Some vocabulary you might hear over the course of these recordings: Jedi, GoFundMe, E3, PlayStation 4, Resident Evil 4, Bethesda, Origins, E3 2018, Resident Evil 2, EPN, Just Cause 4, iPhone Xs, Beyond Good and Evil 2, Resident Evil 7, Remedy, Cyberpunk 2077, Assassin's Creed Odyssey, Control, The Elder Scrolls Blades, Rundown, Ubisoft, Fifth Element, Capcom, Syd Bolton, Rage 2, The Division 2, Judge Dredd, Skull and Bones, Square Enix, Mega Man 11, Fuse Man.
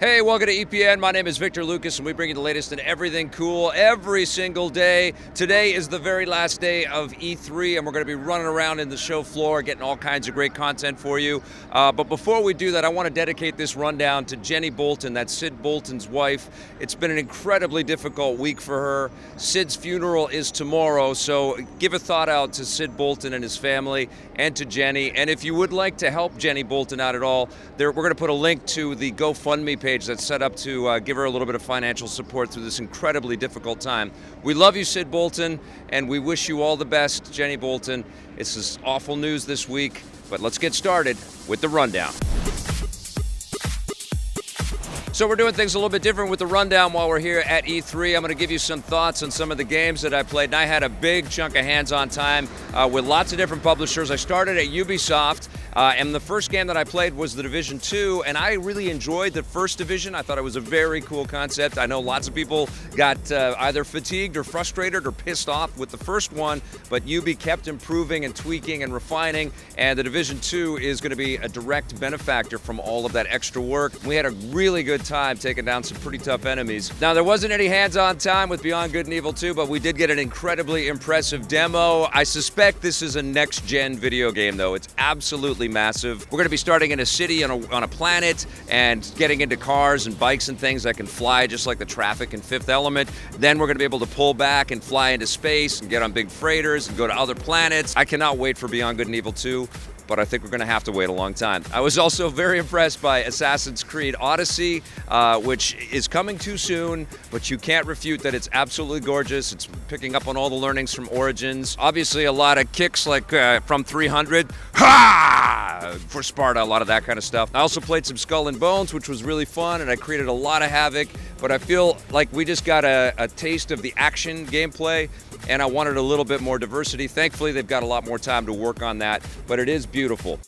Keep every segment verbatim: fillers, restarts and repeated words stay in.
Hey, welcome to E P N. My name is Victor Lucas, and we bring you the latest in everything cool every single day. Today is the very last day of E three, and we're going to be running around in the show floor getting all kinds of great content for you. Uh, but before we do that, I want to dedicate this rundown to Jenny Bolton. That's Syd Bolton's wife. It's been an incredibly difficult week for her. Syd's funeral is tomorrow, so give a thought out to Syd Bolton and his family and to Jenny. And if you would like to help Jenny Bolton out at all, there, we're going to put a link to the GoFundMe page that's set up to uh, give her a little bit of financial support through this incredibly difficult time. We love you, Syd Bolton, and we wish you all the best, Jenny Bolton. It's this awful news this week, but let's get started with the rundown. So we're doing things a little bit different with the rundown while we're here at E three. I'm going to give you some thoughts on some of the games that I played, and I had a big chunk of hands-on time uh, with lots of different publishers. I started at Ubisoft, uh, and the first game that I played was The Division two, and I really enjoyed the first Division. I thought it was a very cool concept. I know lots of people got uh, either fatigued or frustrated or pissed off with the first one, but Ubi kept improving and tweaking and refining, and The Division two is going to be a direct benefactor from all of that extra work. We had a really good time time taking down some pretty tough enemies. Now, there wasn't any hands-on time with Beyond Good and Evil two, but we did get an incredibly impressive demo. I suspect this is a next-gen video game, though. It's absolutely massive. We're going to be starting in a city on a, on a planet and getting into cars and bikes and things that can fly just like the traffic in Fifth Element. Then we're going to be able to pull back and fly into space and get on big freighters and go to other planets. I cannot wait for Beyond Good and Evil two. But I think we're gonna have to wait a long time. I was also very impressed by Assassin's Creed Odyssey, uh, which is coming too soon, but you can't refute that it's absolutely gorgeous. It's picking up on all the learnings from Origins. Obviously a lot of kicks like uh, from three hundred, ha! For Sparta, a lot of that kind of stuff. I also played some Skull and Bones, which was really fun, and I created a lot of havoc, but I feel like we just got a, a taste of the action gameplay, and I wanted a little bit more diversity. Thankfully, they've got a lot more time to work on that, but it is beautiful.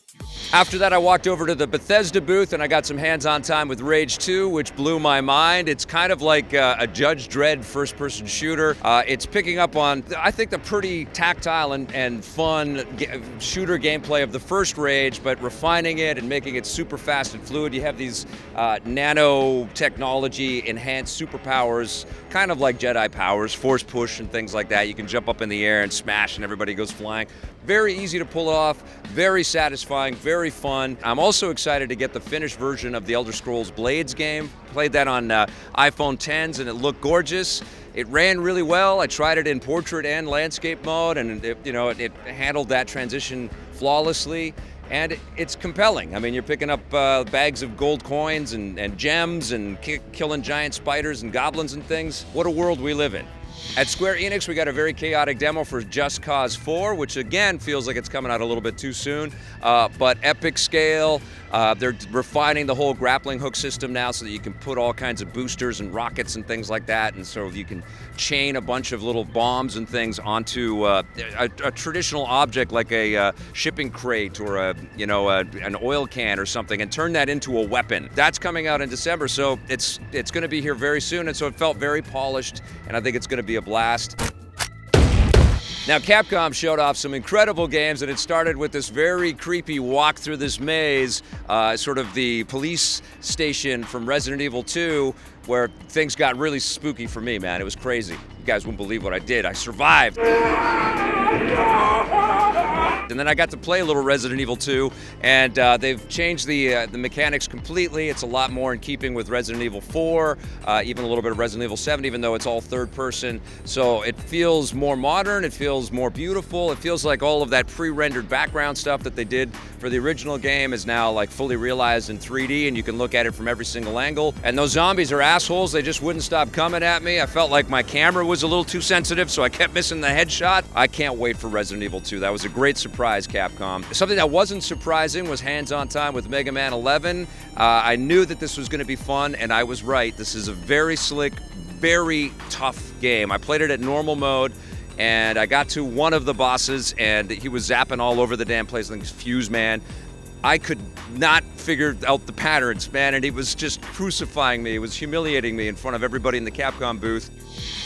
After that, I walked over to the Bethesda booth and I got some hands-on time with Rage two, which blew my mind. It's kind of like uh, a Judge Dredd first-person shooter. Uh, it's picking up on, I think, the pretty tactile and, and fun g shooter gameplay of the first Rage, but refining it and making it super fast and fluid. You have these uh, nanotechnology-enhanced superpowers, kind of like Jedi powers, force push and things like that. You can jump up in the air and smash and everybody goes flying. Very easy to pull off, very satisfying, very fun. I'm also excited to get the finished version of The Elder Scrolls Blades game. Played that on uh, iPhone Xs and it looked gorgeous. It ran really well. I tried it in portrait and landscape mode, and it, you know, it, it handled that transition flawlessly. And it's compelling. I mean, you're picking up uh, bags of gold coins and, and gems and ki killing giant spiders and goblins and things. What a world we live in. At Square Enix, we got a very chaotic demo for Just Cause four, which again feels like it's coming out a little bit too soon, uh, but epic scale. Uh, they're refining the whole grappling hook system now so that you can put all kinds of boosters and rockets and things like that, and so you can chain a bunch of little bombs and things onto uh, a, a traditional object like a uh, shipping crate or a, you know, a, an oil can or something, and turn that into a weapon. That's coming out in December, so it's, it's going to be here very soon, and so it felt very polished, and I think it's going to be a blast. Now, Capcom showed off some incredible games, and it started with this very creepy walk through this maze, uh, sort of the police station from Resident Evil two, where things got really spooky for me, man. It was crazy. You guys wouldn't believe what I did. I survived. And then I got to play a little Resident Evil two, and uh, they've changed the uh, the mechanics completely. It's a lot more in keeping with Resident Evil four, uh, even a little bit of Resident Evil seven, even though it's all third person. So it feels more modern, it feels more beautiful, it feels like all of that pre-rendered background stuff that they did for the original game is now like fully realized in three D, and you can look at it from every single angle. And those zombies are assholes, they just wouldn't stop coming at me. I felt like my camera was a little too sensitive, so I kept missing the headshot. I can't wait for Resident Evil two. That was a great surprise. Surprise, Capcom. Something that wasn't surprising was hands-on time with Mega Man eleven. Uh, I knew that this was going to be fun, and I was right. This is a very slick, very tough game. I played it at normal mode, and I got to one of the bosses, and he was zapping all over the damn place. I think it's Fuse Man. I could not figure out the patterns, man, and he was just crucifying me. He was humiliating me in front of everybody in the Capcom booth.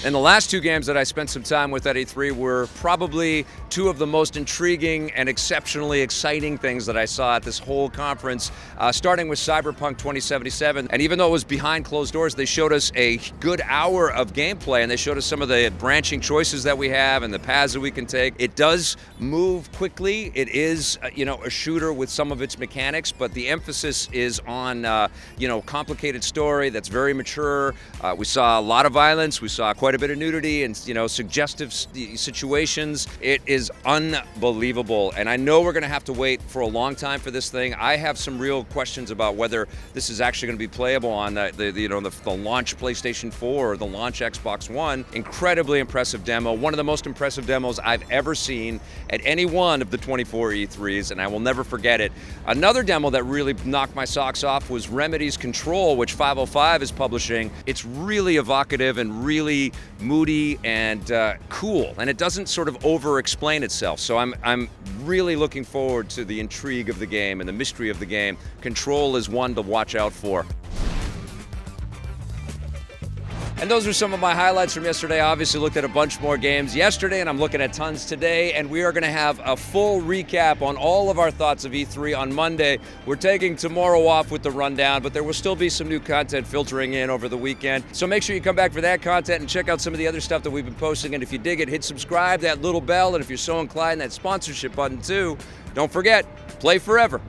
And the last two games that I spent some time with at E three were probably two of the most intriguing and exceptionally exciting things that I saw at this whole conference, uh, starting with Cyberpunk twenty seventy-seven. And even though it was behind closed doors, they showed us a good hour of gameplay, and they showed us some of the branching choices that we have and the paths that we can take. It does move quickly. It is, you know, a shooter with some of its mechanics, but the emphasis is on, uh, you know, complicated story that's very mature. Uh, we saw a lot of violence. We saw quite a bit of nudity and, you know, suggestive situations. It is unbelievable. And I know we're going to have to wait for a long time for this thing. I have some real questions about whether this is actually going to be playable on the, the you know, the, the launch PlayStation four or the launch Xbox One. Incredibly impressive demo. One of the most impressive demos I've ever seen at any one of the twenty-four E threes, and I will never forget it. Another demo that really knocked my socks off was Remedy's Control, which five oh five is publishing. It's really evocative and really moody and uh, cool, and it doesn't sort of over-explain itself. So I'm, I'm really looking forward to the intrigue of the game and the mystery of the game. Control is one to watch out for. And those were some of my highlights from yesterday. I obviously looked at a bunch more games yesterday, and I'm looking at tons today, and we are going to have a full recap on all of our thoughts of E three on Monday. We're taking tomorrow off with the rundown, but there will still be some new content filtering in over the weekend. So make sure you come back for that content and check out some of the other stuff that we've been posting. And if you dig it, hit subscribe, that little bell, and if you're so inclined, that sponsorship button too. Don't forget, play forever.